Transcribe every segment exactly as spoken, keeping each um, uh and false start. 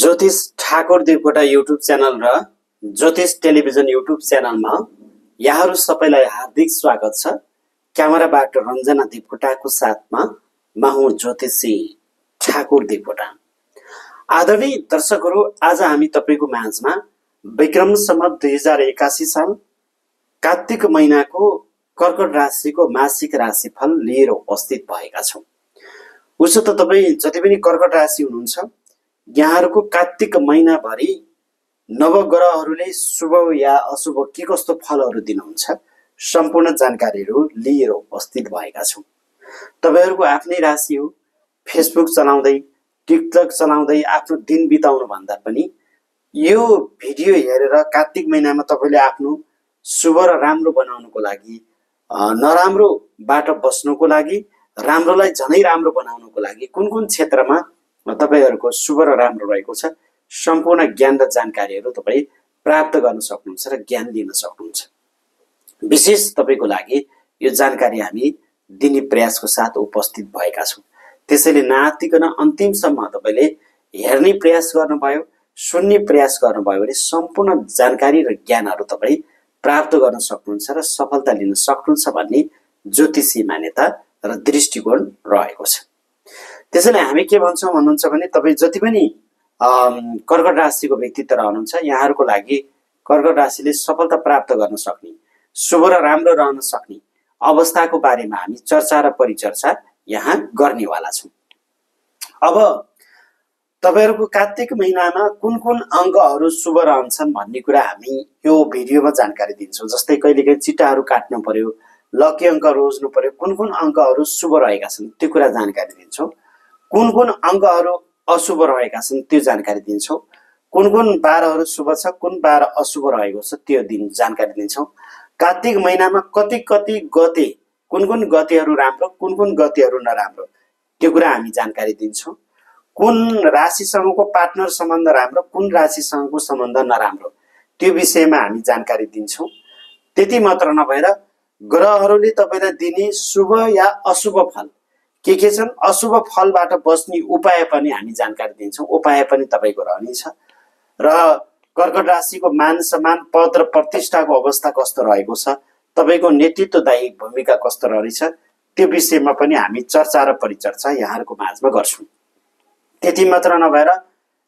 ज्योतिष Thakur Devkota YouTube channel र ज्योतिष टेलिभिजन यूट्यूब चैनल में यहाँ सबैलाई हार्दिक स्वागत छ। क्यामेराबाट रञ्जना देवकोटाको साथमा म हुँ ज्योतिषी ठाकुर देवकोटा। आदरणीय दर्शकहरू, आज हामी तपाईको माझमा विक्रम संवत दुई हजार एक्कासी साल कार्तिक महिनाको कर्कट राशिको मासिक राशिफल लिएर उपस्थित भएका छौं। उसो त तपाई जति पनि कर्कट राशि हुनुहुन्छ, यहाँहरुको कार्तिक महिना भरि नवग्रहहरुले शुभ या अशुभ के कस्तो फलहरु दिनुहुन्छ सम्पूर्ण जानकारीहरु लिएर उपस्थित भएका छौं। तपाईहरुको आफ्नै राशि हो। फेसबुक चलाउँदै, टिकटक चलाउँदै आफ्नो दिन बिताउनु भन्दा पनि यो भिडियो हेरेर कार्तिक महिनामा तपाईले आफ्नो शुभ र राम्रो बनाउनको लागि, नराम्रोबाट बस्नुको लागि, राम्रोलाई झनै राम्रो बनाउनको लागि कुन कुन क्षेत्रमा तपाईहरुको शुभ र राम्रो रहेको छ सम्पूर्ण ज्ञान र जानकारीहरु तपाई प्राप्त गर्न सक्नुहुन्छ र ज्ञान लिन सक्नुहुन्छ। विशेष तपाईको लागि यो जानकारी हामी दिने प्रयासको साथ उपस्थित भएका छौं। त्यसैले नआत्तिकन अन्तिमसम्म तपाईले हेर्ने प्रयास गर्नुभयो, सुन्ने प्रयास गर्नुभयो भने सम्पूर्ण जानकारी र ज्ञानहरु तपाई प्राप्त गर्न सक्नुहुन्छ र सफलता लिन सक्नुहुन्छ भन्ने ज्योतिषी मान्यता र दृष्टिकोण रहेको छ। त्यसैले हामी के भन्छौं भन्नुहुन्छ भने तपाई जति पनि कर्कट राशिको व्यक्तित्व रहनुहुन्छ, यहाँहरुको लागि कर्कट राशिले सफलता प्राप्त गर्न सक्ने, शुभ र राम्रो रहन सक्ने अवस्थाको बारेमा हामी चर्चा र परिचर्चा यहाँ गर्नेवाला छौं। अब तपाईहरुको कार्तिक महिनामा कुन कुन अंगहरु शुभ रहन्छन् भन्ने कुरा हामी यो भिडियोमा जानकारी दिन्छौं। जस्तै कहिलेकाहीँ चिट्टाहरु काट्नु पर्यो, लकी अंक रोज्नु पर्यो, कुन कुन अंगहरु शुभ रहेका छन् त्यो कुरा जानकारी दिन्छौं। कुन कुन अंगहरु अशुभ रहेका छन् त्यो जानकारी दिन्छौं। कुन कुन बारहरु शुभ छ, कुन बार अशुभ रहेको छ त्यो दिन जानकारी दिन्छौं। कार्तिक महिनामा कति कति गते कुन कुन गतेहरु राम्रो, कुन कुन गतेहरु नराम्रो त्यो कुरा हामी जानकारी दिन्छौं। कुन राशिसँगको पार्टनर सम्बन्ध राम्रो, कुन राशिसँगको सम्बन्ध नराम्रो त्यो विषयमा हामी जानकारी दिन्छौं। त्यति मात्र नभएर ग्रहहरुले तपाईलाई दिने शुभ या अशुभ फल के के छन्, अशुभ फलबाट बस्ने उपाय पनि हामी जानकारी दिन्छौं। उपाय पनि तपाईको रहनेछ र कर्कट राशिको मान सम्मान, पद र प्रतिष्ठाको अवस्था कस्तो रहेको छ, तपाईको नेतृत्वदायी भूमिका कस्तो रहनेछ त्यो विषयमा पनि हामी चर्चा र परिचर्चा यहाँहरुको माझमा गर्छौं। त्यति मात्र नभएर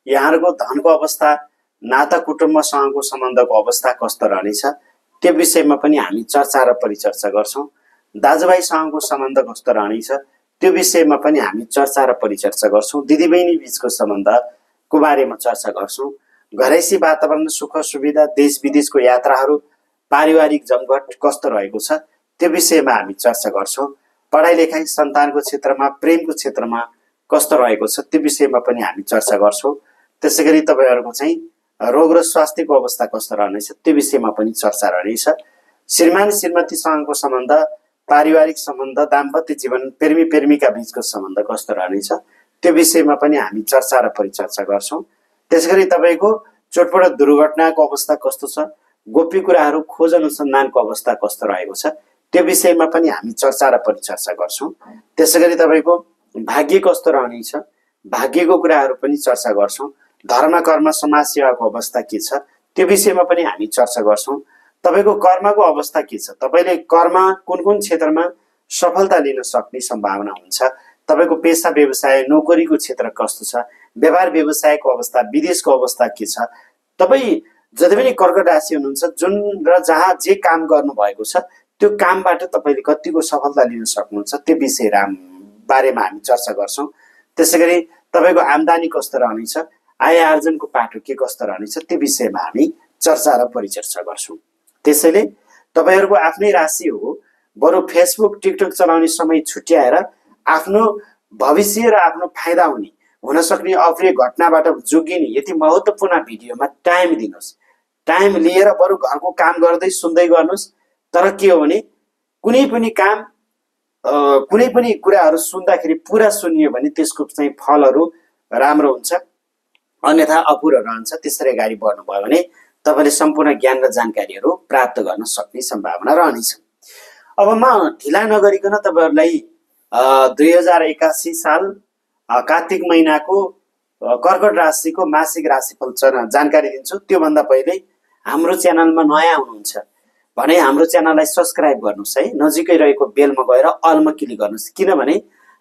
यहाँहरुको धनको अवस्था, नाता कुटुम्बसँगको सम्बन्धको अवस्था कस्तो रहनेछ त्यो विषयमा पनि हामी चर्चा र परिचर्चा गर्छौं। दाजुभाइसँगको सम्बन्ध कस्तो रहनेछ त्यो विषयमा पनि हामी चर्चा र परिचर्चा गर्छौं। दिदीबहिनी बीचको सम्बन्धको बारेमा चर्चा गर्छौं। घरैसी वातावरण, सुख सुविधा, देश विदेशको यात्राहरु, पारिवारिक जमघट कस्तो रहेको छ त्यो विषयमा हामी चर्चा गर्छौं। पढाइ लेखाइ, सन्तानको क्षेत्रमा, प्रेमको क्षेत्रमा कस्तो रहेको छ त्यो विषयमा पनि हामी चर्चा गर्छौं। त्यसैगरी तपाईहरुको चाहिँ रोग र स्वास्थ्यको अवस्था कस्तो रहनेछ त्यो विषयमा पनि चर्चा रहनेछ। श्रीमान श्रीमतीसँगको सम्बन्ध, पारिवारिक सम्बन्ध, दाम्पत्य जीवन, प्रेमी प्रेमिका बीचको सम्बन्ध कस्तो रहनेछ त्यो विषयमा पनि हामी चर्चा र परिचर्चा गर्छौं। त्यसैगरी तपाईको चोटपटक दुर्घटनाको अवस्था कस्तो छ, गोप्य कुराहरु, खोज अनुसन्धानको अवस्था कस्तो रहेको छ त्यो विषयमा पनि हामी चर्चा र परिचर्चा गर्छौं। त्यसैगरी तपाईको भाग्य कस्तो रहनेछ, भाग्यको कुराहरु पनि चर्चा गर्छौं। धर्म कर्म समाज सेवाको अवस्था के छ त्यो विषयमा पनि हामी चर्चा गर्छौं। तपाईको कर्मको अवस्था के छ, तपाईले कर्म कुन कुन क्षेत्रमा सफलता लिन सक्ने सम्भावना हुन्छ, तपाईको पेशा व्यवसाय नोकरीको क्षेत्र कस्तो छ, व्यापार व्यवसायको अवस्था, विदेशको अवस्था के छ। तपाई जति पनि कर्कट राशि हुनुहुन्छ, जुन र जहाँ जे काम गर्नु भएको छ त्यो कामबाट तपाईले कतिको सफलता लिन सक्नुहुन्छ त्यो विषय राम बारेमा हामी चर्चा गर्छौं। त्यसैगरी तपाईको आम्दानी कस्तो रहनेछ, आय आर्जनको पाटो के कस्तो रहनेछ त्यो विषयमा हामी चर्चा र परिचर्चा गर्छौं। त्यसैले तपाईहरुको आफ्नै राशि हो। बरु फेसबुक टिकटक चलाउने समय छुट्याएर आफ्नो भविष्य र आफ्नो फाइदा हुने, हुन सक्ने अप्रिय घटनाबाट जोगिने यति महत्त्वपूर्ण भिडियोमा टाइम दिनुहोस्। टाइम लिएर बरु घरको काम गर्दै सुन्दै गर्नुहोस्। तर के हो भने कुनै पनि काम, कुनै पनि कुराहरु सुन्दाखेरि पुरा सुनियो भने त्यसको चाहिँ फलहरु राम्रो हुन्छ, अन्यथा अपुरो रहन्छ। त्यसरी अगाडि बढ्नु भयो भने तपाईले सम्पूर्ण ज्ञान र जानकारीहरु प्राप्त गर्न सक्ने सम्भावना रहनेछ। अब म ढिला नगरिकन तपाईहरुलाई दुई हजार एक्कासी साल कार्तिक महिनाको कर्कट राशिको मासिक राशिफल जानकारी दिन्छु। त्योभन्दा पहिले हाम्रो च्यानलमा नयाँ हुनुहुन्छ भने हाम्रो च्यानललाई सब्स्क्राइब गर्नुस् है, नजिकै रहेको बेलमा गएर अलमा क्लिक गर्नुस्, किनभने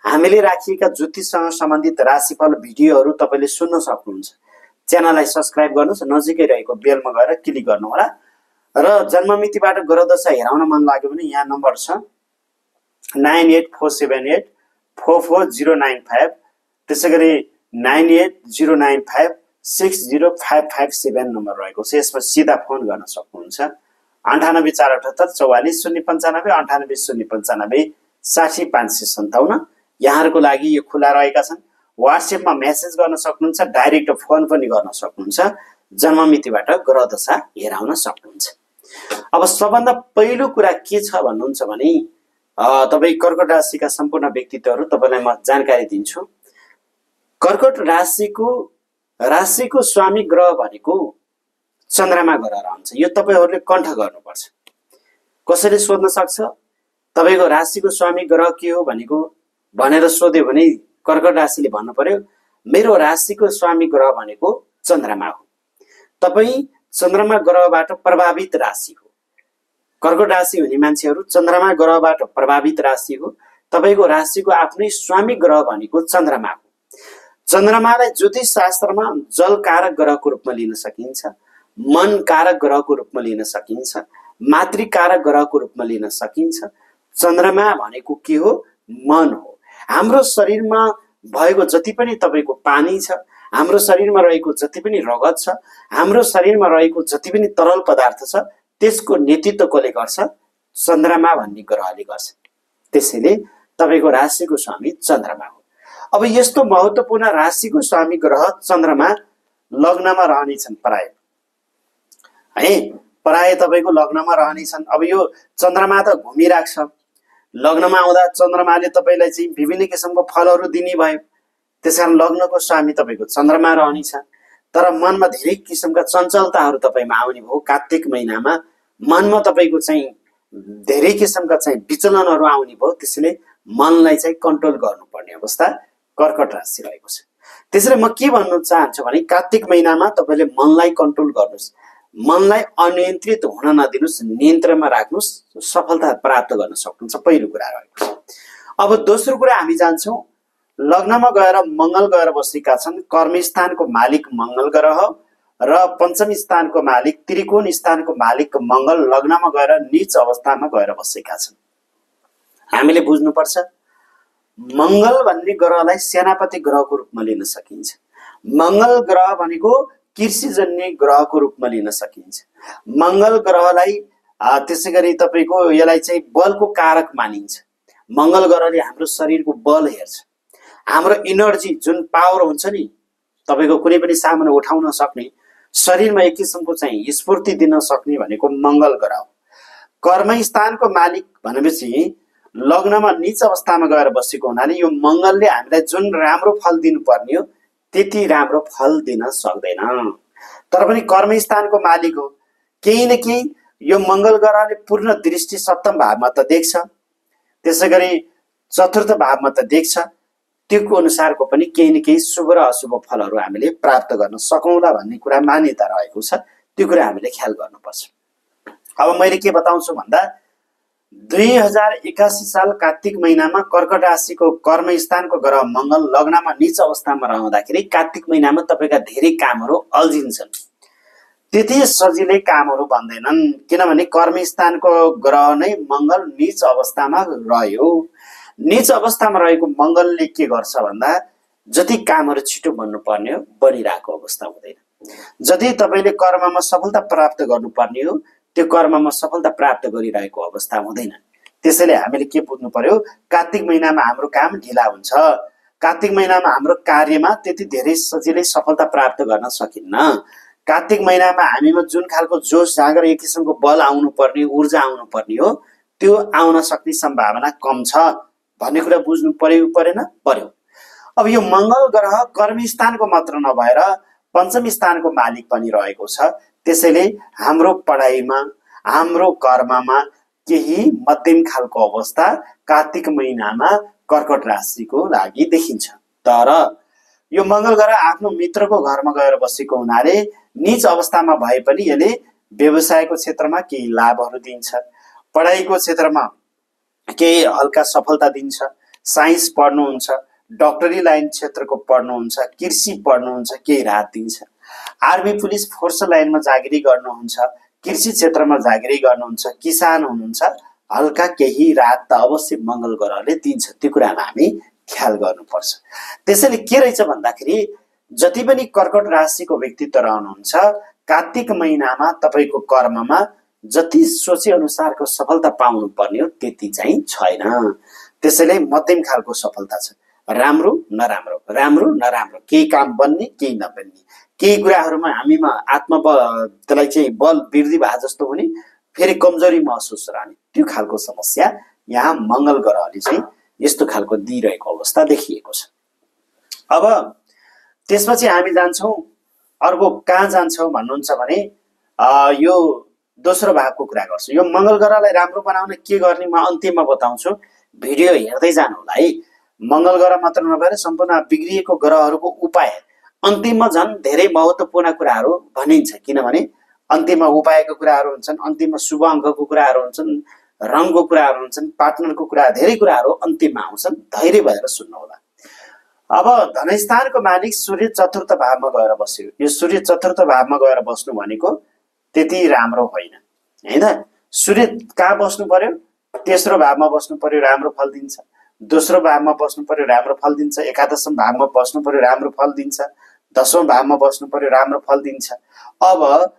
हामीले राखिएका ज्योतिषसँग सम्बन्धित राशिफल भिडियोहरू तपाईले सुन्न सक्नुहुन्छ। च्यानललाई सब्स्क्राइब गर्नुस्, नजिकै रहेको बेलमा गएर क्लिक गर्नु होला। र जन्ममितिबाट ग्रहदशा हेराउन मन लाग्यो भने यहाँ नम्बर छ nine eight four seven eight four four zero nine five, त्यसैगरी nine eight zero nine five six zero five five seven number रहेको छ। यसमा सिधा फोन गर्न सक्नुहुन्छ। अन्ठानब्बे चार अठहत्तर चौवालीस शून्य पंचानब्बे अन्ठानब्बे शून्य पंचानब्बे साठी पांच सौ सन्तावन यहाँहरूको लागि यो खुला रहेका छन्। वाट्सएपमा मेसेज गर्न सक्नुहुन्छ, डाइरेक्ट फोन पनि गर्न सक्नुहुन्छ। जन्ममितिबाट ग्रह दशा हेराउन सक्नुहुन्छ। अब सबभन्दा पहिलो कुरा के छ भन्नुहुन्छ भने तपाई कर्कट राशिका सम्पूर्ण व्यक्तित्वहरू तपाईलाई म जानकारी दिन्छु। कर्कट राशिको राशिको स्वामी ग्रह भनेको चन्द्रमा ग्रह रहन्छ। यो तपाईहरूले कण्ठ गर्नुपर्छ। कसैले सोध्न सक्छ तपाईको राशिको स्वामी ग्रह के हो भनेको भनेर सोध्यो भने कर्कट राशिले भन्नु पर्यो मेरो राशिको स्वामी ग्रह भनेको चन्द्रमा हो। तपाई चन्द्रमा ग्रहबाट प्रभावित राशि हो। कर्कट राशि हुने मान्छेहरू चन्द्रमा ग्रहबाट प्रभावित राशि हो। तपाईको राशिको आफ्नै स्वामी ग्रह भनेको चन्द्रमा हो। चन्द्रमालाई ज्योतिष शास्त्रमा जल कारक ग्रहको रूपमा लिन सकिन्छ, मन कारक ग्रहको रूपमा लिन सकिन्छ, मातृ कारक ग्रहको रूपमा लिन सकिन्छ। चन्द्रमा भनेको के हो? मन हो। हाम्रो शरीरमा भएको जति पनि तपाईको पानी छ, हाम्रो शरीरमा रहेको जति पनि रगत छ, हाम्रो शरीरमा रहेको जति पनि तरल पदार्थ छ, त्यसको नेतृत्व कसले गर्छ? चन्द्रमा भन्ने ग्रहले गर्छ। त्यसैले तपाईको राशिको स्वामी चन्द्रमा हो। अब यस्तो महत्त्वपूर्ण राशिको स्वामी ग्रह चन्द्रमा लग्नमा रहनेछन् प्राय है, प्राय तपाईको लग्नमा रहनेछन्। अब यो चन्द्रमा त घुमिराख्छ। लग्नमा आउँदा चन्द्रमाले तपाईलाई चाहिँ विभिन्न किसिमको फलहरू दिने भयो। त्यसकारण लग्नको स्वामी तपाईको चन्द्रमा रहनेछ। तर मनमा धेरै किसिमका चञ्चलताहरू तपाईमा आउने भयो। कार्तिक महिनामा मनमा तपाईको चाहिँ धेरै किसिमका चाहिँ विचलनहरू आउने भयो। त्यसैले मनलाई चाहिँ कन्ट्रोल गर्नुपर्ने अवस्था कर्कट राशि रहेको छ। त्यसैले म के भन्नु चाहन्छु भने कार्तिक महिनामा तपाईले मनलाई कन्ट्रोल गर्नुस्, मनलाई अनियन्त्रित हुन नदिनुस्, नियन्त्रणमा राख्नुस्, सफलता प्राप्त गर्न सक्नुहुन्छ। पहिलो कुरा रहेको छ। अब दोस्रो कुरा हामी जान्छौँ। लग्नमा गएर मङ्गल गएर बसेका छन्। कर्मस्थानको मालिक मङ्गल ग्रह र पञ्चम स्थानको मालिक त्रिकोण स्थानको मालिक मङ्गल लग्नमा गएर नीच अवस्थामा गएर बसेका छन्। हामीले बुझ्नुपर्छ मङ्गल भन्ने ग्रहलाई सेनापति ग्रहको रूपमा लिन सकिन्छ। मङ्गल ग्रह भनेको कृषिजन्य ग्रहको रूपमा लिन सकिन्छ। मङ्गल ग्रहलाई त्यसै गरी तपाईँको यसलाई चाहिँ बलको कारक मानिन्छ। मङ्गल ग्रहले हाम्रो शरीरको बल हेर्छ, हाम्रो इनर्जी जुन पावर हुन्छ नि, तपाईँको कुनै पनि सामान उठाउन सक्ने, शरीरमा एक किसिमको चाहिँ स्फूर्ति दिन सक्ने भनेको मङ्गल ग्रह हो। कर्मस्थानको मालिक भनेपछि लग्नमा नीच अवस्थामा गएर बसेको हुनाले यो मङ्गलले हामीलाई जुन राम्रो फल दिनुपर्ने हो त्यति राम्रो फल दिन सक्दैन। तर पनि कर्मस्थानको मालिक हो, केही न केही यो मङ्गल ग्रहले पूर्ण दृष्टि सप्तम भावमा त देख्छ, त्यसै गरी चतुर्थ भावमा त देख्छ। त्यो अनुसारको पनि केही न केही शुभ र अशुभ फलहरू हामीले प्राप्त गर्न सकौँला भन्ने कुरा मान्यता रहेको छ। त्यो कुरा हामीले ख्याल गर्नुपर्छ। अब मैले के बताउँछु भन्दा दुई हजार एक्कासी साल कार्तिक महिनामा कर्कट राशिको कर्मस्थानको ग्रह मङ्गल लग्नमा नीच अवस्थामा रहँदाखेरि कार्तिक महिनामा तपाईँका धेरै कामहरू अल्झिन्छन्, त्यति सजिलै कामहरू भन्दैनन्, किनभने कर्मस्थानको ग्रह नै मङ्गल नीच अवस्थामा रह्यो। नीच अवस्थामा रहेको मङ्गलले के गर्छ भन्दा जति कामहरू छिटो बन्नुपर्ने हो बनिरहेको अवस्था हुँदैन। जति तपाईँले कर्ममा सफलता प्राप्त गर्नुपर्ने हो त्यो कर्ममा सफलता प्राप्त गरिरहेको अवस्था हुँदैन। त्यसैले हामीले के बुझ्नु पर्यो, कार्तिक महिनामा हाम्रो काम ढिला हुन्छ, कार्तिक महिनामा हाम्रो कार्यमा त्यति धेरै सजिलै सफलता प्राप्त गर्न सकिन्न। कार्तिक महिनामा हामीमा जुन खालको जोस जाँगर एक किसिमको बल आउनुपर्ने, ऊर्जा आउनुपर्ने हो त्यो आउन सक्ने सम्भावना कम छ भन्ने कुरा बुझ्नु पर्यो परेन पर्यो। अब यो मङ्गल ग्रह कर्मस्थानको मात्र नभएर पञ्चम स्थानको मालिक पनि रहेको छ। त्यसैले हाम्रो पढाइमा, हाम्रो कर्ममा केही मध्यम खालको अवस्था कार्तिक महिनामा कर्कट राशिको लागि देखिन्छ। तर यो मंगल ग्रह आफ्नो मित्रको घरमा गएर बसेको हुनाले नीच अवस्थामा भए पनि यसले व्यवसायको क्षेत्रमा केही लाभहरू दिन्छ, पढाइको क्षेत्रमा केही हल्का सफलता दिन्छ। साइन्स पढ्नुहुन्छ, डॉक्टरी लाइन क्षेत्रको पढ्नुहुन्छ, कृषि पढ्नुहुन्छ, केही राहत दिन्छ। आर्मी पुलिस फोर्स लाइनमा जागिरी गर्नुहुन्छ, कृषि क्षेत्रमा जागिरी गर्नुहुन्छ, किसान हुनुहुन्छ, हल्का केही राहत त अवश्य मंगल ग्रहले दिन्छ। त्यो कुरामा हामी ख्याल गर्नुपर्छ। त्यसैले के रहेछ भन्दाखेरि जति पनि कर्कट राशिको व्यक्तित्व रहनुहुन्छ कार्तिक महिनामा तपाईको कर्ममा जति सोचे अनुसारको सफलता पाउनु पर्ने हो त्यति चाहिँ छैन। त्यसैले मध्यम खालको सफलता छ, राम्रो नराम्रो, राम्रो नराम्रो, केही काम बन्ने केही नबन्ने, केही कुराहरुमा हामीमा आत्म त्यसलाई चाहिँ बल वृद्धि भए जस्तो हुने फेरि कमजोरी महसुस रहने, त्यो खालको समस्या यहाँ मंगल ग्रहले चाहिँ यस्तो खालको दिइरहेको अवस्था देखिएको छ। अब त्यसपछि हामी जान्छौं अर्को कहाँ जान्छौं भन्नुहुन्छ भने यो दोस्रो भागको कुरा गर्छु। यो मंगल ग्रहलाई राम्रो बनाउन के गर्ने म अन्त्यमा बताउँछु, भिडियो हेर्दै जानु होला है। मंगल ग्रह मात्र नभएर सम्पूर्ण बिग्रिएको ग्रहहरुको उपाय अन्तिममा झन् धेरै महत्त्वपूर्ण कुराहरु भनिन्छ, किनभने अन्तिममा उपायको कुराहरु हुन्छन्, अन्तिममा शुभ अंकको कुराहरु हुन्छन्, रङको कुराहरु हुन्छन्, पार्टनरको कुरा, धेरै कुराहरु अन्तिममा आउँछन्, धैर्य भएर सुन्नु होला। अब धनस्थानको मालिक सूर्य चतुर्थ भावमा गएर बस्यो। यो सूर्य चतुर्थ भावमा गएर बस्नु भनेको त्यति राम्रो होइन, हैन। सूर्य कहाँ बस्नु पर्यो? तेस्रो भावमा बस्नु पर्यो, राम्रो फल दिन्छ। दोस्रो भावमा बस्नु पर्यो, राम्रो फल दिन्छ। एकादशम भावमा बस्नु पर्यो, राम्रो फल दिन्छ। दशौं भावमा बस्नु पर्यो, राम्रो फल दिन्छ। अब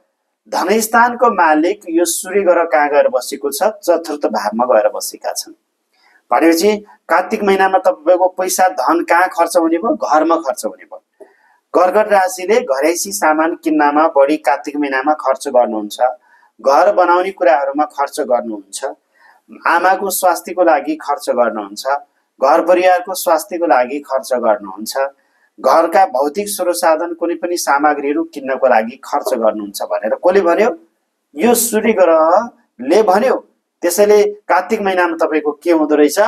धनस्थानको मालिक यो सूर्य ग्रह कहाँ गएर बसेको छ? चतुर्थ भावमा गएर बसेका छन्। भनेपछि कार्तिक महिनामा तपाईको पैसा धन कहाँ खर्च हुने भयो? घरमा खर्च हुने भयो। कर्कट राशिले घरेसी सामान किन्नमा बढी कार्तिक महिनामा खर्च गर्नुहुन्छ, घर बनाउने कुराहरुमा खर्च गर्नुहुन्छ, आमाको स्वास्थ्यको लागि खर्च गर्नुहुन्छ, घर परिवारको स्वास्थ्यको लागि खर्च गर्नुहुन्छ, घरका भौतिक स्रोतसाधन कुनै पनि सामग्रीहरु किन्नको लागि खर्च गर्नुहुन्छ भनेर कोले भन्यो? यो सूर्य ग्रहले भन्यो। त्यसैले कार्तिक महिनामा तपाईको के हुँदो रहेछ?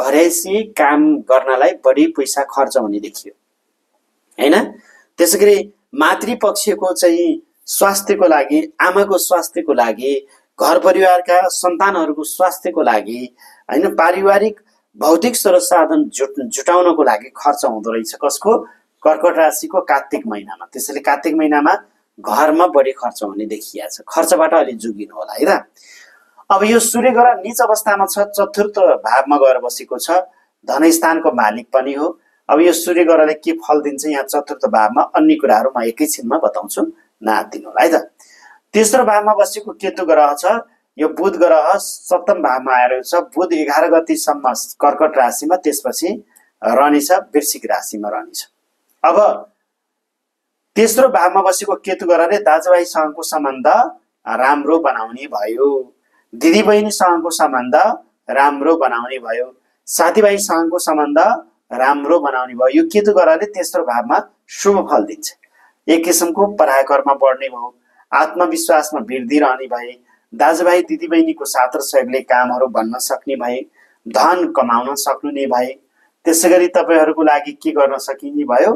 घरेसी काम गर्नलाई बढी पैसा खर्च हुने देखियो, हैन। त्यसैगरी मातृपक्षको चाहिँ स्वास्थ्यको लागि, आमाको स्वास्थ्यको लागि, घर परिवारका सन्तानहरुको स्वास्थ्यको लागि, हैन, पारिवारिक भौतिक स्रोतसाधन जुट जुटाउनको लागि खर्च हुँदो रहेछ। कसको? कर्कट राशिको कार्तिक महिनामा। त्यसैले कार्तिक महिनामा घरमा बढी खर्च हुने देखिया छ, खर्चबाट अलि जोगिनु होला, है त। अब यो सूर्य ग्रह नीच अवस्थामा छ, चतुर्थ भावमा गएर बसेको छ, धनस्थानको मालिक पनि हो। अब यो सूर्य ग्रहले के फल दिन्छ यहाँ चतुर्थ भावमा, अन्य कुराहरु म एकैछिनमा बताउँछु, नआत्तिनु होला है त। तेस्रो भावमा बसेको केतु ग्रह छ, यो बुध ग्रह सप्तम भावमा आएर छ। बुध एघार गतेसम्म कर्कट राशिमा, त्यसपछि रहनेछ वृश्चिक राशिमा रहनेछ। अब तेस्रो भावमा बसेको केतु ग्रहले दाजुभाइसँगको सम्बन्ध राम्रो बनाउने भयो, दिदीबहिनीसँगको सम्बन्ध राम्रो बनाउने भयो, साथीभाइसँगको सम्बन्ध राम्रो बनाउने भयो। यो केतु ग्रहले तेस्रो भावमा शुभ फल दिन्छ। एक किसिमको पराक्रममा बढ्ने भयो, आत्मविश्वासमा वृद्धि रहने भए, दाजुभाइ दिदीबहिनीको साथ र सहयोगले कामहरु बन्न सक्ने भए, धन कमाउन सक्नु नै भए। त्यसैगरी तपाईहरुको लागि के गर्न सकिने भयो?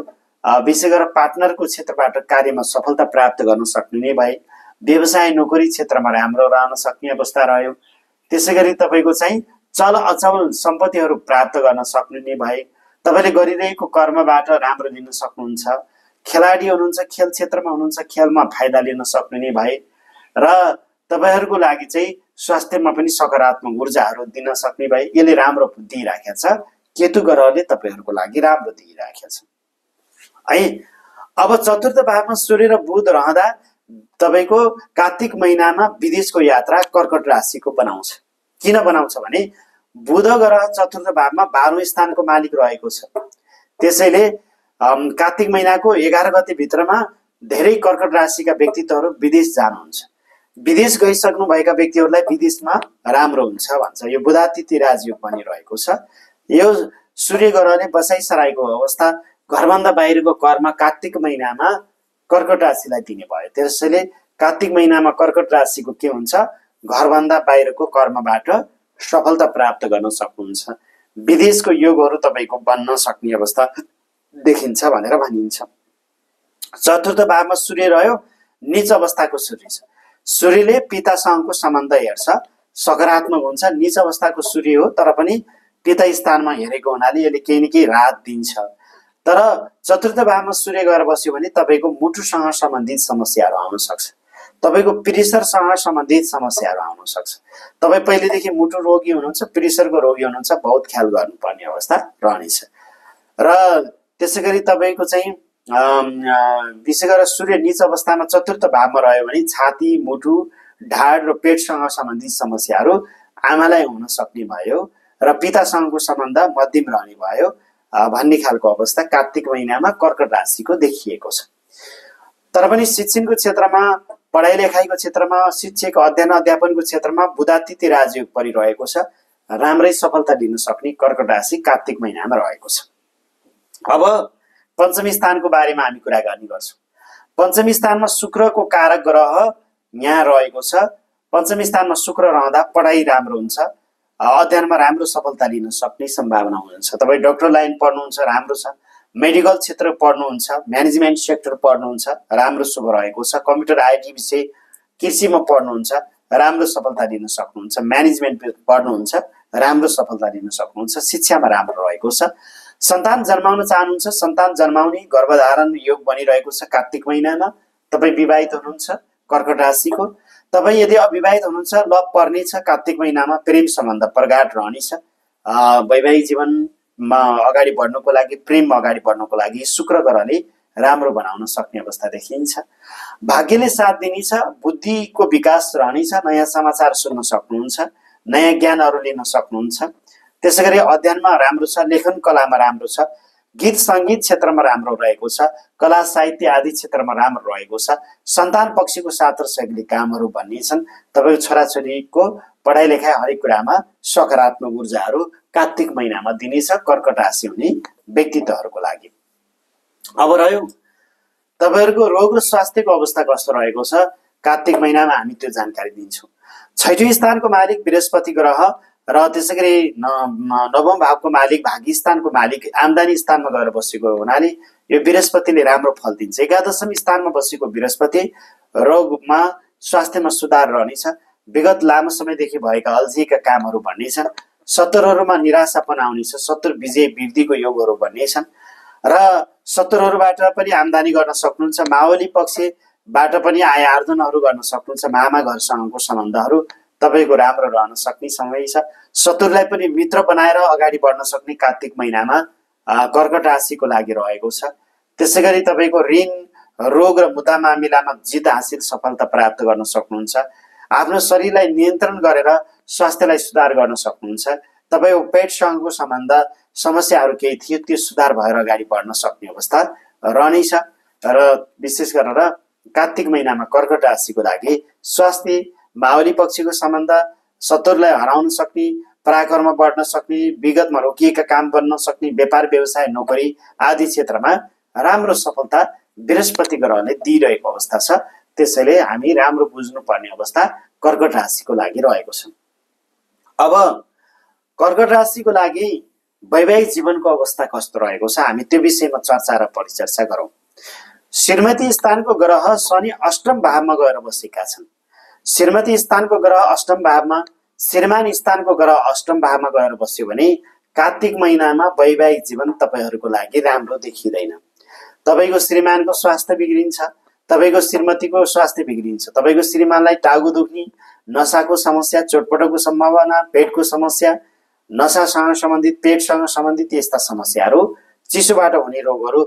विशेष गरेर पार्टनरको क्षेत्रबाट कार्यमा सफलता प्राप्त गर्न सक्नु नै भए, व्यवसाय नोकरी क्षेत्रमा राम्रो रहन सक्ने अवस्था रह्यो। त्यसैगरी तपाईको चाहिँ चल अचल सम्पत्तिहरु प्राप्त गर्न सक्नु नै भए, तपाईले गरिरहेको कर्मबाट राम्रो लिन सक्नुहुन्छ, खेलाडी हुनुहुन्छ, खेल क्षेत्रमा हुनुहुन्छ, खेलमा फाइदा लिन सक्नु नै भए, र तपाईहरुको लागि चाहिँ स्वास्थ्यमा पनि सकारात्मक ऊर्जाहरु दिन सक्ने भए। यसले राम्रो दिइराखेको छ, केतु ग्रहले तपाईहरुको लागि राम्रो दिइराखेको छ, है। अब चतुर्थ भावमा सूर्य र बुध रहँदा तपाईको कार्तिक महिनामा विदेशको यात्रा कर्कट राशिको बनाउँछ। किन बनाउँछ भने बुध ग्रह चतुर्थ भावमा बाह्रौं स्थानको मालिक रहेको छ। त्यसैले कार्तिक महिनाको एघार गते भित्रमा धेरै कर्कट राशिका व्यक्तित्वहरु विदेश जानुहुन्छ। विदेश गइसक्नु भएका व्यक्तिहरुलाई विदेशमा राम्रो हुन्छ भन्छ। यो बुधातिथि राजयोग पनि रहेको छ। यो सूर्य ग्रहले बसाइसराईको अवस्था, घरभन्दा बाहिरको कर्म कार्तिक महिनामा कर्कट राशिलाई दिने भयो। त्यसैले कार्तिक महिनामा कर्कट राशिको के हुन्छ? घरभन्दा बाहिरको कर्मबाट सफलता प्राप्त गर्न सक्नुहुन्छ, विदेशको योगहरु तपाईको बन्न सक्ने अवस्था देखिन्छ भनेर भनिन्छ। चतुर्थ भावमा सूर्य रह्यो, नीच अवस्थाको सूर्य छ। सूर्यले पितासँगको सम्बन्ध हेर्छ, सकारात्मक हुन्छ। नीच अवस्थाको सूर्य हो तर पनि पिता स्थानमा हेरेको हुनाले यसले केही न केही राहत दिन्छ। तर चतुर्थ भावमा सूर्य गएर बस्यो भने तपाईको मुटुसँग सम्बन्धित समस्याहरू आउन सक्छ, तपाईको प्रेसरसँग सम्बन्धित समस्याहरू आउन सक्छ। तपाई पहिलेदेखि मुटु रोगी हुनुहुन्छ, प्रेसरको रोगी हुनुहुन्छ, बहुत ख्याल गर्नुपर्ने अवस्था रहनेछ। र त्यसैगरी तपाईको चाहिँ विशेष गरेर सूर्य नीच अवस्थामा चतुर्थ भावमा रह्यो भने छाती, मुटु, ढाड र पेटसँग सम्बन्धित समस्याहरू आमालाई हुन सक्ने भयो र पितासँगको सम्बन्ध मध्यम रहने भयो भन्ने खालको अवस्था कार्तिक महिनामा कर्कट राशिको देखिएको छ। तर पनि शिक्षणको क्षेत्रमा, पढाइ लेखाइको क्षेत्रमा, शिक्षाको अध्ययन अध्यापनको क्षेत्रमा बुधातिथि राजयोग परिरहेको छ। राम्रै सफलता दिन सक्ने कर्कट राशि कार्तिक महिनामा रहेको छ। अब पञ्चमी स्थानको बारेमा हामी कुरा गर्ने गर्छौँ। पञ्चमी स्थानमा शुक्रको कारक ग्रह यहाँ रहेको छ। पञ्चमी स्थानमा शुक्र रहँदा पढाइ राम्रो हुन्छ, अध्ययनमा राम्रो सफलता लिन सक्ने सम्भावना हुन्छ। तपाईँ डक्टर लाइन पढ्नुहुन्छ, राम्रो छ। मेडिकल क्षेत्र पढ्नुहुन्छ, म्यानेजमेन्ट सेक्टर पढ्नुहुन्छ, राम्रो शुभ रहेको छ। कम्प्युटर आइटी विषय, कृषिमा पढ्नुहुन्छ, राम्रो सफलता लिन सक्नुहुन्छ। म्यानेजमेन्ट पढ्नुहुन्छ, राम्रो सफलता लिन सक्नुहुन्छ। शिक्षामा राम्रो रहेको छ। सन्तान जन्माउन चाहनुहुन्छ, सन्तान जन्माउने गर्भधारण योग बनिरहेको छ कार्तिक महिनामा। तपाईँ विवाहित हुनुहुन्छ कर्कट राशिको। तपाईँ यदि अविवाहित हुनुहुन्छ, लभ पर्ने छ कार्तिक महिनामा। प्रेम सम्बन्ध प्रगाढ रहनेछ। वैवाहिक जीवनमा अगाडि बढ्नुको लागि, प्रेममा अगाडि बढ्नुको लागि शुक्र ग्रहले राम्रो बनाउन सक्ने अवस्था देखिन्छ। भाग्यले साथ दिनेछ, बुद्धिको विकास रहनेछ। नयाँ समाचार सुन्न सक्नुहुन्छ, नयाँ ज्ञानहरू लिन सक्नुहुन्छ। त्यसैगरी अध्ययनमा राम्रो छ, लेखन कलामा राम्रो छ, गीत सङ्गीत क्षेत्रमा राम्रो रहेको छ, कला साहित्य आदि क्षेत्रमा राम्रो रहेको छ। सन्तान पक्षको साथ र शैली कामहरू भन्ने छन्। तपाईँको छोराछोरीको पढाइ लेखाइ हरेक कुरामा सकारात्मक ऊर्जाहरू कार्तिक महिनामा दिनेछ कर्कट राशि हुने व्यक्तित्वहरूको लागि। अब रह्यो तपाईँहरूको रोग र स्वास्थ्यको अवस्था कस्तो रहेको छ। कार्तिक महिनामा हामी त्यो जानकारी दिन्छौँ। छैटौँ स्थानको मालिक बृहस्पति ग्रह र त्यसैगरी नवम भावको मालिक भाग्य स्थानको मालिक आम्दानी स्थानमा गएर बसेको हुनाले यो बृहस्पतिले राम्रो फल दिन्छ। एकादशम स्थानमा बसेको बृहस्पति रोगमा, स्वास्थ्यमा सुधार रहनेछ। विगत लामो समयदेखि भएका अल्झिएका कामहरू भन्ने छन्। शत्रुहरूमा निराशापन आउनेछ, शत्रु विजय वृद्धिको योगहरू भन्ने छन् र शत्रुहरूबाट पनि आम्दानी गर्न सक्नुहुन्छ। मावली पक्षबाट पनि आय आर्जनहरू गर्न सक्नुहुन्छ। मामा घरसँगको सम्बन्धहरू तपाईको राम्रो रहन सक्ने समय छ। शत्रुलाई पनि मित्र बनाएर अगाडि बढ्न सक्ने कार्तिक महिनामा कर्कट राशिको लागि रहेको छ। त्यसैगरी तपाईँको ऋण, रोग र मुद्दा मामिलामा जित हासिल सफलता प्राप्त गर्न सक्नुहुन्छ। आफ्नो शरीरलाई नियन्त्रण गरेर स्वास्थ्यलाई सुधार गर्न सक्नुहुन्छ। तपाईँको पेटसँगको सम्बन्ध समस्याहरू केही थियो, त्यो सुधार भएर अगाडि बढ्न सक्ने अवस्था रहनेछ। र विशेष गरेर कार्तिक महिनामा कर्कट राशिको लागि स्वास्थ्य, मावली पक्षको सम्बन्ध, शत्रुलाई हराउन सक्ने, पराक्रम बढ्न सक्ने, विगतमा रोकिएका काम बन्न सक्ने, व्यापार व्यवसाय नोकरी आदि क्षेत्रमा राम्रो सफलता बृहस्पति ग्रहले दिइरहेको अवस्था छ। त्यसैले हामी राम्रो बुझ्नुपर्ने अवस्था कर्कट राशिको लागि रहेको छ। अब कर्कट राशिको लागि वैवाहिक जीवनको अवस्था कस्तो रहेको छ, हामी त्यो विषयमा चर्चा र परिचर्चा गरौँ। श्रीमती स्थानको ग्रह शनि अष्टम भावमा गएर बसेका छन्। श्रीमती स्थानको ग्रह अष्टम भावमा, श्रीमान स्थानको ग्रह अष्टम भावमा गएर बस्यो भने कार्तिक महिनामा वैवाहिक जीवन तपाईँहरूको लागि राम्रो देखिँदैन। तपाईँको श्रीमानको स्वास्थ्य बिग्रिन्छ, तपाईँको श्रीमतीको स्वास्थ्य बिग्रिन्छ। तपाईँको श्रीमानलाई टाउको दुख्ने, नसाको समस्या, चोटपटकको सम्भावना, पेटको समस्या, नसासँग सम्बन्धित, पेटसँग सम्बन्धित यस्ता समस्याहरू, चिसोबाट हुने रोगहरू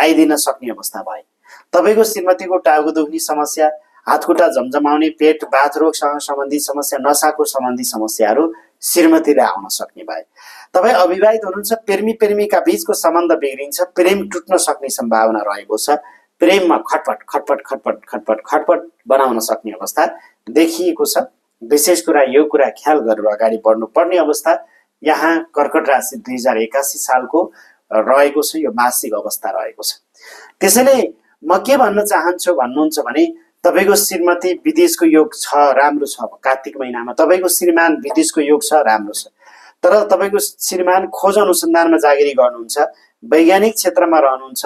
आइदिन सक्ने अवस्था भयो। तपाईँको श्रीमतीको टाउको दुख्ने समस्या, हातखुट्टा झमझमाउने, पेट बाथ रोगसँग सम्बन्धित समस्या, नसाको सम्बन्धी समस्याहरू श्रीमतीले आउन सक्ने भए। तपाईँ अविवाहित हुनुहुन्छ, प्रेमी प्रेमीका बीचको सम्बन्ध बिग्रिन्छ, प्रेम टुट्न सक्ने सम्भावना रहेको छ। प्रेममा खटपट खटपट खटपट खटपट खटपट बनाउन सक्ने अवस्था देखिएको छ। विशेष कुरा यो कुरा ख्याल गरेर अगाडि बढ्नुपर्ने अवस्था यहाँ कर्कट राशि दुई हजार एकासी सालको रहेको छ। यो मासिक अवस्था रहेको छ। त्यसैले म के भन्न चाहन्छु भन्नुहुन्छ भने तपाईको श्रीमती विदेशको योग छ, राम्रो छ कार्तिक महिनामा। तपाईँको श्रीमान विदेशको योग छ, राम्रो छ। तर तपाईँको श्रीमान खोज अनुसन्धानमा जागिरी गर्नुहुन्छ, वैज्ञानिक क्षेत्रमा रहनुहुन्छ,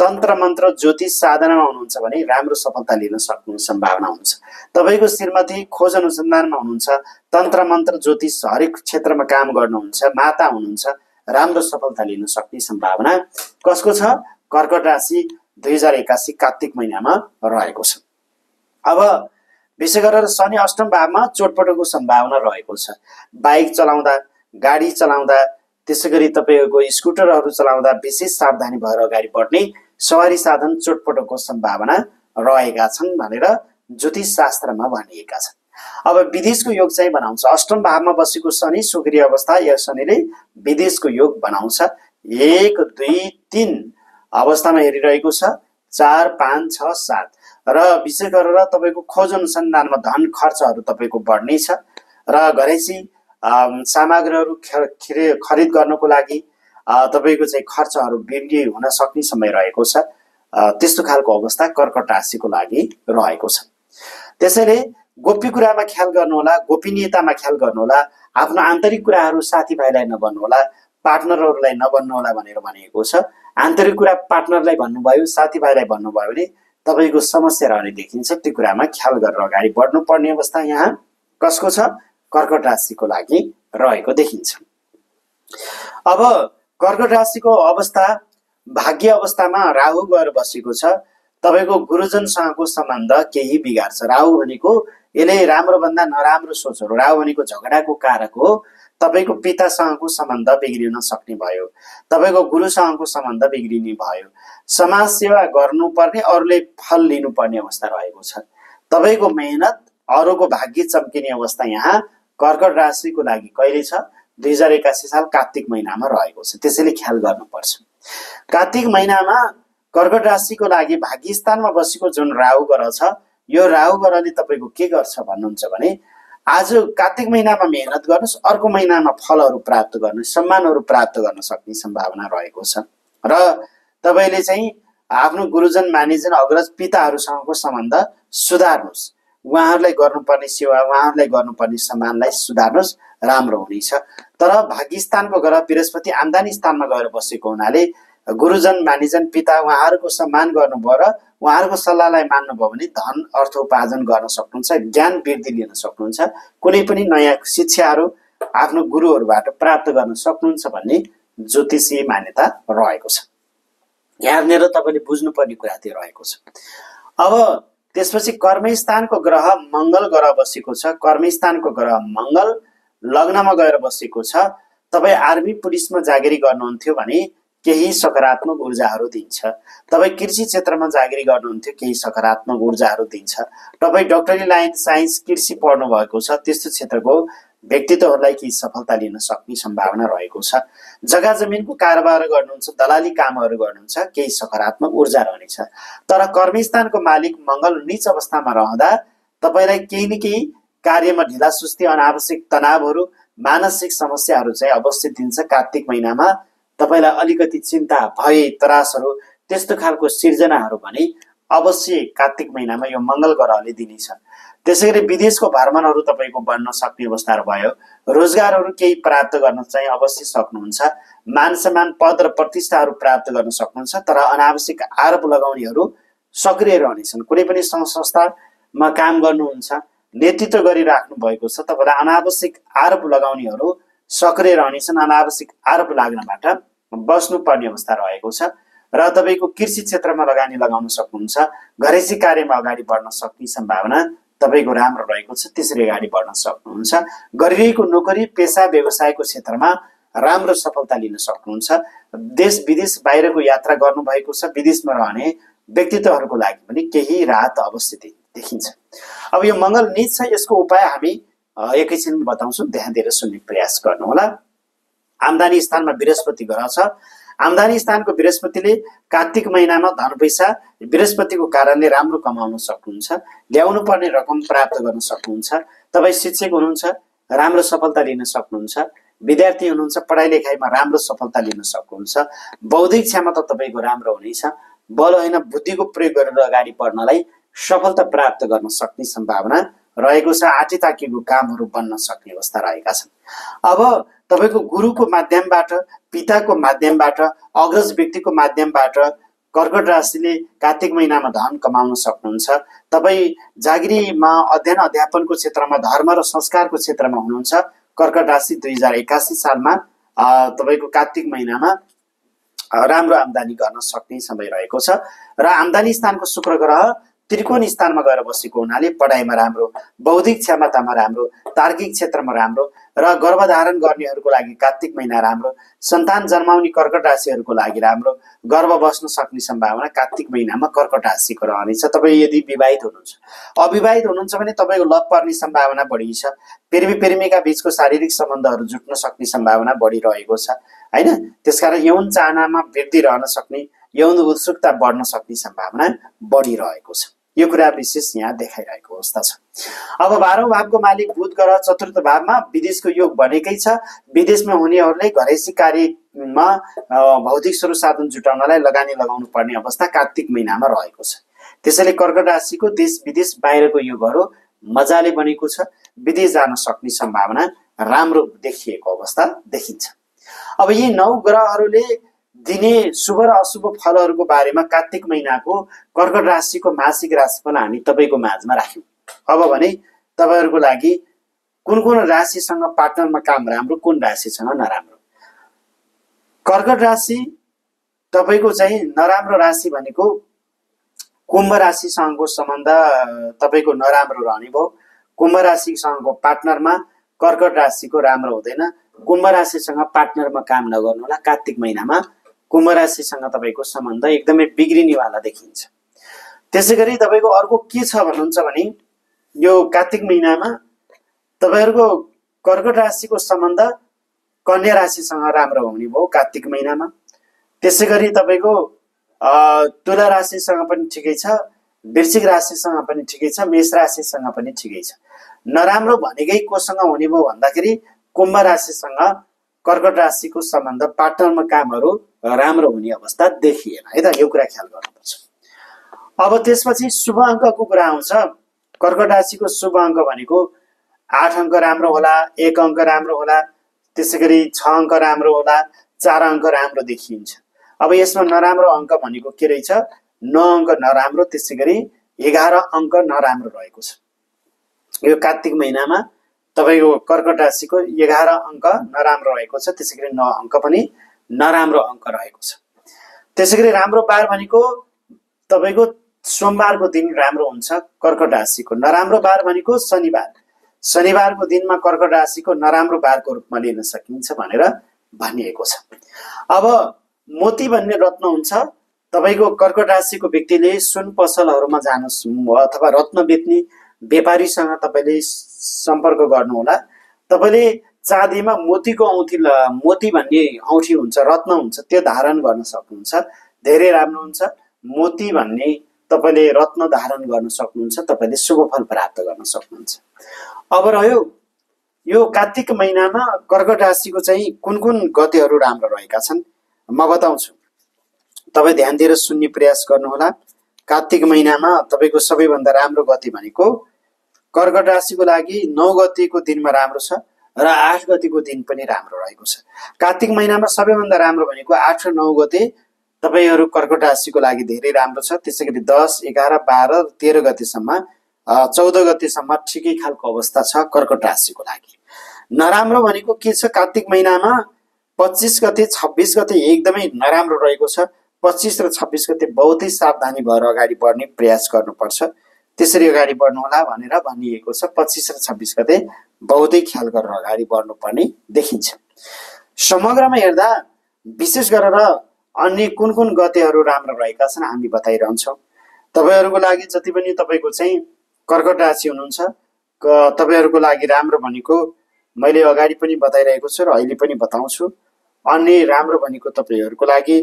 तन्त्र मन्त्र ज्योतिष साधनामा हुनुहुन्छ भने राम्रो सफलता लिन सक्नु सम्भावना हुन्छ। तपाईको श्रीमती खोज अनुसन्धानमा हुनुहुन्छ, तन्त्र मन्त्र ज्योतिष हरेक क्षेत्रमा काम गर्नुहुन्छ, माता हुनुहुन्छ, राम्रो सफलता लिन सक्ने सम्भावना कसको छ? कर्कट राशि दुई हजार एक्कासी कार्तिक महिनामा रहेको छ। अब विशेष गरेर शनि अष्टम भावमा चोटपटकको सम्भावना रहेको छ। बाइक चलाउँदा, गाडी चलाउँदा, त्यसैगरी तपाईको स्कुटरहरू चलाउँदा विशेष सावधानी भएर अगाडि बढ्ने, सवारी साधन चोटपटकको सम्भावना रहेका छन् भनेर ज्योतिष शास्त्रमा भनिएका छन्। अब विदेशको योग चाहिँ बनाउँछ, अष्टम भावमा बसेको शनि सक्रिय अवस्था या शनिले विदेशको योग बनाउँछ। एक दुई तीन अवस्थामा हेरिरहेको छ, चार पाँच छ सात, र विशेष गरेर तपाईको खोज अनुसन्धानमा धन खर्चहरू तपाईको बढ्ने छ, र घरेसी सामग्रीहरू खरिद गर्नको लागि तपाईको चाहिँ खर्चहरू बृद्धि हुन सक्ने समय रहेको छ। त्यस्तो खालको अवस्था कर्कट राशिको लागि रहेको छ। त्यसैले गोप्य कुरामा ख्याल गर्नुहोला, गोपनीयतामा ख्याल गर्नुहोला, आफ्नो आन्तरिक कुराहरू साथीभाइलाई नभन्नुहोला, पार्टनरहरूलाई नभन्नुहोला भनेर भनिएको छ। आन्तरिक कुरा पार्टनरलाई भन्नुभयो, साथीभाइलाई भन्नुभयो भने तपाईको समस्या रहने देखिन्छ। त्यो कुरामा ख्याल गरेर अगाडि बढ्नुपर्ने अवस्था यहाँ कसको छ? कर्कट राशिको लागि रहेको देखिन्छ। अब कर्कट राशिको अवस्था भाग्य अवस्थामा राहु गएर बसेको छ। तपाईको गुरुजनसँगको सम्बन्ध केही बिगार्छ। राहु भनेको यसले राम्रो भन्दा नराम्रो सोचहरू, राहु भनेको झगडाको कारक हो। तपाईको पितासँगको सम्बन्ध बिग्रिन सक्ने भयो, तपाईको गुरुसँगको सम्बन्ध बिग्रिने भयो, समाज सेवा गर्नुपर्ने, अरूले फल लिनुपर्ने अवस्था रहेको छ। तपाईँको मेहनत अरूको भाग्य चम्किने अवस्था यहाँ कर्कट राशिको लागि कहिले छ? दुई हजार एक्कासी साल कार्तिक महिनामा रहेको छ। त्यसैले ख्याल गर्नुपर्छ। कार्तिक महिनामा कर्कट राशिको लागि भाग्य स्थानमा बसेको जुन राहु ग्रह छ, यो राहु ग्रहले तपाईँको के गर्छ भन्नुहुन्छ भने आज कार्तिक महिनामा मेहनत गर्नुहोस्, अर्को महिनामा फलहरू प्राप्त गर्नुहोस्, सम्मानहरू प्राप्त गर्न सक्ने सम्भावना रहेको छ। र तपाईँले चाहिँ आफ्नो गुरुजन, मानिजन, अग्रज पिताहरूसँगको सम्बन्ध सुधार्नुहोस्, उहाँहरूलाई गर्नुपर्ने सेवा, उहाँहरूलाई गर्नुपर्ने सम्मानलाई सुधार्नुहोस्, राम्रो हुनेछ। तर भाग्य स्थानको ग्रह बृहस्पति आम्दानी स्थानमा गएर बसेको हुनाले गुरुजन, मानिजन, पिता उहाँहरूको सम्मान गर्नुभयो र उहाँहरूको सल्लाहलाई मान्नुभयो भने धन अर्थ उपार्जन गर्न सक्नुहुन्छ, ज्ञान वृद्धि लिन सक्नुहुन्छ, कुनै पनि नयाँ शिक्षाहरू आफ्नो गुरुहरूबाट प्राप्त गर्न सक्नुहुन्छ भन्ने ज्योतिषीय मान्यता रहेको छ। यहाँ हेरेर तपाईँले बुझ्नुपर्ने कुरा त्यो रहेको छ। अब त्यसपछि कर्मस्थानको ग्रह मङ्गल ग्रह बसेको छ। कर्मस्थानको ग्रह मङ्गल लग्नमा गएर बसेको छ। तपाईँ आर्मी पुलिसमा जागिरी गर्नुहुन्थ्यो भने केही सकारात्मक ऊर्जाहरू दिन्छ, तपाईँ कृषि क्षेत्रमा जागिरी गर्नुहुन्थ्यो केही सकारात्मक ऊर्जाहरू दिन्छ, तपाईँ डक्टरी लाइन साइन्स कृषि पढ्नु भएको छ, त्यस्तो क्षेत्रको व्यक्तित्वहरूलाई केही सफलता लिन सक्ने सम्भावना रहेको छ। जग्गा जमिनको कारोबार गर्नुहुन्छ, दलाली कामहरू गर्नुहुन्छ, केही सकारात्मक ऊर्जा रहनेछ। तर कर्मस्थानको मालिक मङ्गल नीच अवस्थामा रहँदा तपाईँलाई केही न केही कार्यमा ढिला सुस्ती, अनावश्यक तनावहरू, मानसिक समस्याहरू चाहिँ अवश्य दिन्छ। कार्तिक महिनामा तपाईँलाई अलिकति चिन्ता, भय, त्रासहरू, त्यस्तो खालको सिर्जनाहरू भने अवश्य कार्तिक महिनामा यो मङ्गल ग्रहले दिनेछ। त्यसै गरी विदेशको भ्रमणहरू तपाईँको बन्न सक्ने अवस्थाहरू भयो, रोजगारहरू केही प्राप्त गर्न चाहिँ अवश्य सक्नुहुन्छ, मान सम्मान, पद र प्रतिष्ठाहरू प्राप्त गर्न सक्नुहुन्छ। तर अनावश्यक आरोप लगाउनेहरू सक्रिय रहनेछन्। कुनै पनि सङ्घ संस्थामा काम गर्नुहुन्छ, नेतृत्व गरिराख्नु भएको छ, तपाईँलाई अनावश्यक आरोप लगाउनेहरू सक्रिय रहनेछन्, अनावश्यक आरोप लाग्नबाट बस्नुपर्ने अवस्था रहेको छ। र तपाईँको कृषि क्षेत्रमा लगानी लगाउन सक्नुहुन्छ, घरेसी कार्यमा अगाडि बढ्न सक्ने सम्भावना तपाईँको राम्रो रहेको छ। त्यसरी अगाडि बढ्न सक्नुहुन्छ। गरिरहेको नोकरी, पेसा, व्यवसायको क्षेत्रमा राम्रो सफलता लिन सक्नुहुन्छ। देश विदेश बाहिरको यात्रा गर्नुभएको छ, विदेशमा रहने व्यक्तित्वहरूको लागि पनि केही राहत अवश्य देखिन्छ। अब यो मङ्गल नीच छ, यसको उपाय हामी एकैछिन बताउँछौँ, ध्यान दिएर सुन्ने प्रयास गर्नुहोला। आम्दानी स्थानमा बृहस्पति ग्रह छ। आम्दानी स्थानको बृहस्पतिले कार्तिक महिनामा धन पैसा बृहस्पतिको कारणले राम्रो कमाउन सक्नुहुन्छ, ल्याउनु पर्ने रकम प्राप्त गर्न सक्नुहुन्छ। तपाईँ शिक्षक हुनुहुन्छ, राम्रो सफलता लिन सक्नुहुन्छ, विद्यार्थी हुनुहुन्छ, पढाइ लेखाइमा राम्रो सफलता लिन सक्नुहुन्छ, बौद्धिक क्षमता तपाईँको राम्रो हुनेछ। बल होइन बुद्धिको प्रयोग गरेर अगाडि बढ्नलाई सफलता प्राप्त गर्न सक्ने सम्भावना रहेको छ, आँटे ताकेको कामहरू बन्न सक्ने अवस्था रहेका छन्। अब तपाईको गुरुको माध्यमबाट, पिताको माध्यमबाट, अग्रज व्यक्तिको माध्यमबाट कर्कट राशिले कार्तिक महिनामा धन कमाउन सक्नुहुन्छ। तपाई जागिरीमा अध्ययन अध्यापनको क्षेत्रमा, धर्म र संस्कारको क्षेत्रमा हुनुहुन्छ। कर्कट राशि दुई हजार एकासी सालमा तपाईको कार्तिक महिनामा राम्रो आम्दानी गर्न सक्ने समय रहेको छ र आम्दानी स्थानको शुक्र ग्रह त्रिकोण स्थानमा गएर बसेको हुनाले पढाइमा राम्रो, बौद्धिक क्षमतामा राम्रो, तार्किक क्षेत्रमा राम्रो र गर्भधारण गर्नेहरूको लागि कार्तिक महिना राम्रो, सन्तान जन्माउने कर्कट राशिहरूको लागि राम्रो, गर्भ बस्न सक्ने सम्भावना कार्तिक महिनामा कर्कट राशिको रहनेछ। तपाईँ यदि विवाहित हुनुहुन्छ, अविवाहित हुनुहुन्छ भने तपाईँको लभ पर्ने सम्भावना बढी छ। प्रेमी प्रेमिका बीचको शारीरिक सम्बन्धहरू जुट्न सक्ने सम्भावना बढी रहेको छ हैन। त्यसकारण यौन चाहनामा वृद्धि रहन सक्ने, यौन उत्सुकता बढ्न सक्ने सम्भावना बढी रहेको छ। यो कुरा विशेष यहाँ देखाइरहेको अवस्था छ। अब बाह्रौं भावको मालिक बुध ग्रह चतुर्थ भावमा विदेशको योग बनेकै छ। विदेशमा हुनेहरूले घरेलु कार्यमा भौतिक स्रोत साधन जुटाउनलाई लगानी लगाउनु पर्ने अवस्था कार्तिक महिनामा रहेको छ। त्यसैले कर्कट राशिको देश विदेश बाहिरको योगहरू मजाले बनेको छ। विदेश जान सक्ने सम्भावना राम्रो देखिएको अवस्था देखिन्छ। अब यी नौ ग्रहहरूले दिने शुभ र अशुभ फलहरूको बारेमा कार्तिक महिनाको कर्कट राशिको मासिक राशिफल हामी तपाईँको माझमा राख्यौँ। अब भने तपाईँहरूको लागि कुन कुन राशिसँग पार्टनरमा काम राम्रो, कुन राशिसँग नराम्रो। कर्कट राशि तपाईँको चाहिँ नराम्रो राशि भनेको कुम्भ राशिसँगको सम्बन्ध तपाईँको नराम्रो रहने भयो। कुम्भ राशिसँगको पार्टनरमा कर्कट राशिको राम्रो हुँदैन। कुम्भ राशिसँग पार्टनरमा काम नगर्नु होला। कार्तिक महिनामा कुम्भ राशिसँग तपाईँको सम्बन्ध एकदमै बिग्रिनेवाला देखिन्छ। त्यसै गरी तपाईँको अर्को के छ भन्नुहुन्छ भने यो कार्तिक महिनामा तपाईँहरूको कर्कट राशिको सम्बन्ध कन्या राशिसँग राम्रो हुने भयो कार्तिक महिनामा। त्यसै गरी तपाईँको तुला राशिसँग पनि ठिकै छ, वृश्चिक राशिसँग पनि ठिकै छ, मेष राशिसँग पनि ठिकै छ। नराम्रो भनेकै कोसँग हुने भयो भन्दाखेरि कुम्भ राशिसँग कर्कट राशिको सम्बन्ध पार्टनरमा कामहरू राम्रो हुने अवस्था देखिएन है त। यो कुरा ख्याल गर्नुपर्छ। अब त्यसपछि शुभ अङ्कको कुरा आउँछ। कर्कट राशिको शुभ अङ्क भनेको आठ अङ्क राम्रो होला, एक अङ्क राम्रो होला, त्यसै गरी छ अङ्क राम्रो होला, चार अङ्क राम्रो देखिन्छ। अब यसमा नराम्रो अङ्क भनेको के रहेछ? नौ अङ्क नराम्रो, त्यसै गरी एघार अङ्क नराम्रो रहेको छ। यो कार्तिक महिनामा तपाईको कर्कट राशिको एघार अङ्क नराम्रो रहेको छ, त्यसै गरी नौ अङ्क पनि नराम्रो अङ्क रहेको छ। त्यसै गरी राम्रो बार भनेको तपाईको सोमबारको दिन राम्रो हुन्छ कर्कट राशिको। नराम्रो बार भनेको शनिबार। शनिबारको दिनमा कर्कट राशिको नराम्रो बारको रूपमा लिन सकिन्छ भनेर भनिएको छ। अब मोती भन्ने रत्न हुन्छ। तपाईको कर्कट राशिको व्यक्तिले सुन पसलहरूमा जानु अथवा रत्न बेच्ने व्यापारीसँग तपाईँले सम्पर्क गर्नुहोला। तपाईँले चाँदीमा मोतीको औँठी, मोती भन्ने औँठी हुन्छ, रत्न हुन्छ, त्यो धारण गर्न सक्नुहुन्छ, धेरै राम्रो हुन्छ। मोती भन्ने तपाईँले रत्न धारण गर्न सक्नुहुन्छ, तपाईँले शुभ फल प्राप्त गर्न सक्नुहुन्छ। अब रह्यो यो कार्तिक महिनामा कर्कट राशिको चाहिँ कुन कुन गतिहरू राम्रो रहेका छन् म बताउँछु। तपाईँ ध्यान दिएर सुन्ने प्रयास गर्नुहोला। कार्तिक महिनामा तपाईँको सबैभन्दा राम्रो गति भनेको कर्कट राशिको लागि नौ गतिको दिनमा राम्रो छ र आठ गतिको दिन पनि राम्रो रहेको छ। कार्तिक महिनामा सबैभन्दा राम्रो भनेको आठ र नौ गते तपाईँहरू कर्कट राशिको लागि धेरै राम्रो छ। त्यसै गरी दस, एघार, बाह्र, तेह्र गतेसम्म, चौध गतेसम्म ठिकै खालको अवस्था छ कर्कट राशिको लागि। नराम्रो भनेको के छ? कार्तिक महिनामा पच्चिस गते, छब्बिस गते एकदमै नराम्रो रहेको छ। पच्चिस र छब्बिस गते बहुतै सावधानी भएर अगाडि बढ्ने प्रयास गर्नुपर्छ, त्यसरी अगाडि बढ्नुहोला भनेर भनिएको छ। पच्चिस र छब्बिस गते बहुतै ख्याल गरेर अगाडि बढ्नुपर्ने देखिन्छ। समग्रमा हेर्दा विशेष गरेर अन्य कुन कुन गतिहरू राम्रो रहेका छन् हामी बताइरहन्छौँ। तपाईँहरूको लागि जति पनि तपाईँको चाहिँ कर्कट राशि हुनुहुन्छ, तपाईँहरूको लागि राम्रो भनेको मैले अगाडि पनि बताइरहेको छु र अहिले पनि बताउँछु। अन्य राम्रो भनेको तपाईँहरूको लागि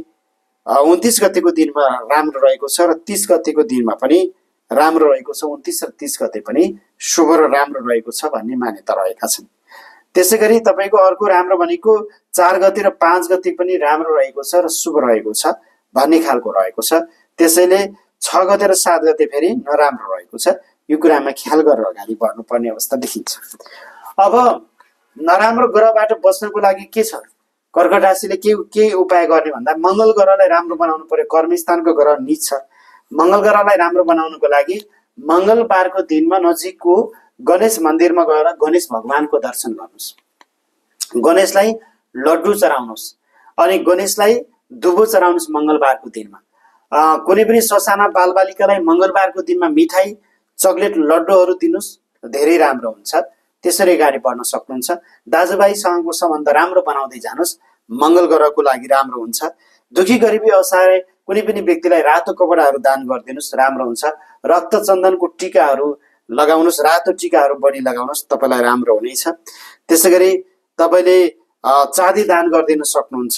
उन्तिस गतिको दिनमा राम्रो रहेको छ र तीस गतिको दिनमा पनि राम्रो रहेको छ। उन्तिस र तीस गते पनि शुभ र राम्रो रहेको छ भन्ने मान्यता रहेका छन्। त्यसै गरी तपाईँको अर्को राम्रो भनेको चार गति र पाँच गति पनि राम्रो रहेको छ र शुभ रहेको छ भन्ने खालको रहेको छ। त्यसैले छ गते र सात गते फेरि नराम्रो रहेको छ। यो कुरामा ख्याल गरेर अगाडि बढ्नुपर्ने अवस्था देखिन्छ। अब नराम्रो ग्रहबाट बस्नको लागि के छ? कर्कट राशिले के के उपाय गर्ने भन्दा मङ्गल ग्रहलाई राम्रो बनाउनु पर्यो। कर्मस्थानको ग्रह नीच छ, मङ्गल ग्रहलाई राम्रो बनाउनुको लागि मङ्गलबारको दिनमा नजिकको गणेश मन्दिरमा गएर गणेश भगवानको दर्शन गर्नुहोस्, गणेशलाई लड्डु चढाउनुहोस् अनि गणेशलाई दुबो चढाउनुहोस्। मङ्गलबारको दिनमा कुनै पनि ससाना बालबालिकालाई मङ्गलबारको दिनमा मिठाई चक्लेट लड्डुहरू दिनुहोस्, धेरै राम्रो हुन्छ। त्यसरी अगाडि बढ्न सक्नुहुन्छ। दाजुभाइसँगको सम्बन्ध राम्रो बनाउँदै जानुहोस्, मङ्गल ग्रहको लागि राम्रो हुन्छ। दुखी गरिबी असहाय कुनै पनि व्यक्तिलाई रातो कपडाहरू दान गरिदिनुहोस्, राम्रो हुन्छ। रक्तचन्दनको टिकाहरू लगाउनुहोस्, रातो टिकाहरू बढी लगाउनुहोस्, तपाईँलाई राम्रो हुनेछ। त्यसै गरी तपाईँले चाँदी दान गरिदिन सक्नुहुन्छ,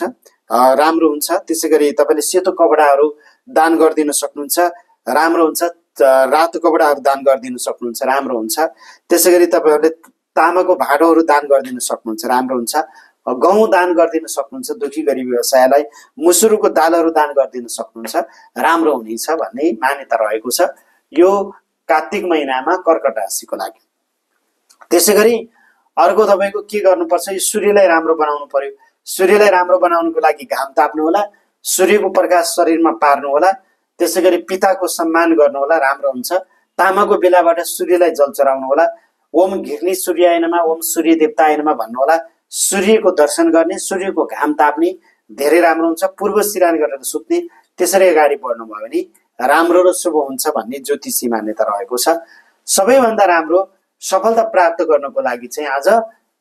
राम्रो हुन्छ। त्यसै गरी तपाईँले सेतो कपडाहरू दान गरिदिन सक्नुहुन्छ, राम्रो हुन्छ। रातो कपडाहरू दान गरिदिन सक्नुहुन्छ, राम्रो हुन्छ। त्यसै गरी तपाईँहरूले तामाको भाँडोहरू दान गरिदिन सक्नुहुन्छ, राम्रो हुन्छ। गहुँ दान गरिदिन सक्नुहुन्छ, दुखी गरिबी व्यवसायलाई मुसुरुको दालहरू दान गरिदिन सक्नुहुन्छ, राम्रो हुनेछ भन्ने मान्यता रहेको छ यो कार्तिक महिनामा कर्कट राशिको लागि। त्यसै गरी अर्को तपाईँको के गर्नुपर्छ, यो सूर्यलाई राम्रो बनाउनु पर्यो। सूर्यलाई राम्रो बनाउनुको लागि घाम ताप्नुहोला, सूर्यको प्रकाश शरीरमा पार्नुहोला, त्यसै गरी पिताको सम्मान गर्नुहोला, राम्रो हुन्छ। तामाको बेलाबाट सूर्यलाई जल चढाउनुहोला, ओम घिर्नी सूर्यायनमा ओम सूर्य देवतायनमा भन्नुहोला। सूर्यको दर्शन गर्ने, सूर्यको घाम ताप्ने धेरै राम्रो हुन्छ। पूर्व सिरान गरेर सुत्ने, त्यसरी अगाडि बढ्नुभयो भने राम्रो र शुभ हुन्छ भन्ने ज्योतिषी मान्यता रहेको छ। सबैभन्दा राम्रो सफलता प्राप्त गर्नको लागि चाहिँ आज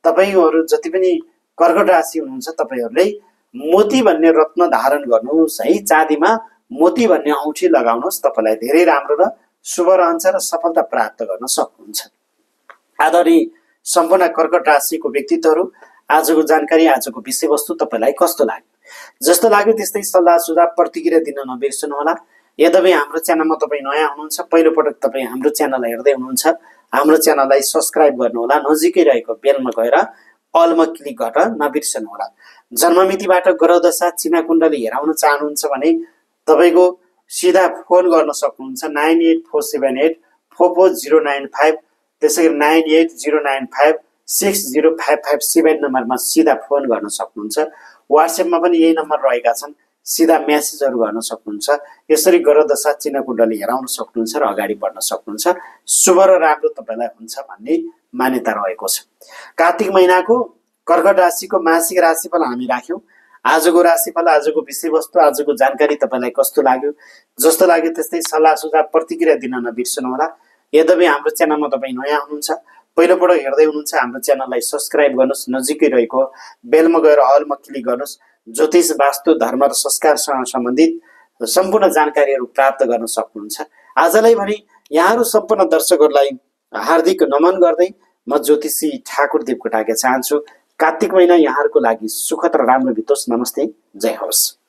तपाईँहरू जति पनि कर्कट राशि हुनुहुन्छ तपाईँहरूले मोती भन्ने रत्न धारण गर्नुहोस् है, चाँदीमा मोती भन्ने औँठी लगाउनुहोस्, तपाईँलाई धेरै राम्रो र शुभ रहन्छ र सफलता प्राप्त गर्न सक्नुहुन्छ। आदरणीय सम्पूर्ण कर्कट राशिको व्यक्तित्वहरू, आजको जानकारी आजको विषयवस्तु तपाईँलाई कस्तो लाग्यो? जस्तो लाग्यो त्यस्तै सल्लाह सुझाव प्रतिक्रिया दिन नबिर्सनुहोला। यद्यपि हाम्रो च्यानलमा तपाईँ नयाँ हुनुहुन्छ, पहिलोपटक तपाईँ हाम्रो च्यानललाई हेर्दै हुनुहुन्छ, हाम्रो च्यानललाई सब्सक्राइब गर्नुहोला, नजिकै रहेको बेलमा गएर अलमा क्लिक गरेर नबिर्सनुहोला। जन्ममितिबाट ग्रह दशा चिना कुण्डली हेराउन चाहनुहुन्छ भने तपाईँको सिधा फोन गर्न सक्नुहुन्छ nine eight four seven eight four four zero nine five, त्यसै गरी nine eight zero nine five six zero five five seven नम्बरमा सिधा फोन गर्न सक्नुहुन्छ। वाट्सएपमा पनि यही नम्बर रहेका छन्, सिधा म्यासेजहरू गर्न सक्नुहुन्छ। यसरी ग्रह दशा चिना कुण्डली हेराउन सक्नुहुन्छ र अगाडि बढ्न सक्नुहुन्छ। शुभ र राम्रो तपाईँलाई हुन्छ भन्ने मान्यता रहेको छ। कार्तिक महिनाको कर्कट राशिको मासिक राशिफल हामी राख्यौँ। आजको राशिफल, आजको विषयवस्तु, आजको जानकारी तपाईँलाई कस्तो लाग्यो? जस्तो लाग्यो त्यस्तै सल्लाह सुझाव प्रतिक्रिया दिन नबिर्सनुहोला। यद्यपि हाम्रो च्यानलमा तपाईँ नयाँ हुनुहुन्छ, पहिलोपटक हेर्दै हुनुहुन्छ, हाम्रो च्यानललाई सब्सक्राइब गर्नुहोस्, नजिकै रहेको बेलमा गएर अलमा क्लिक गर्नुहोस्। ज्योतिष, वास्तु, धर्म र संस्कारसँग सम्बन्धित सम्पूर्ण जानकारीहरू प्राप्त गर्न सक्नुहुन्छ। आजलाई भने यहाँहरू सम्पूर्ण दर्शकहरूलाई हार्दिक नमन गर्दै म ज्योतिषी ठाकुर देवकोटाका चाहन्छु। कार्तिक महिना यहाँहरूको लागि सुखद र राम्रो बितोस्। नमस्ते, जय होस्।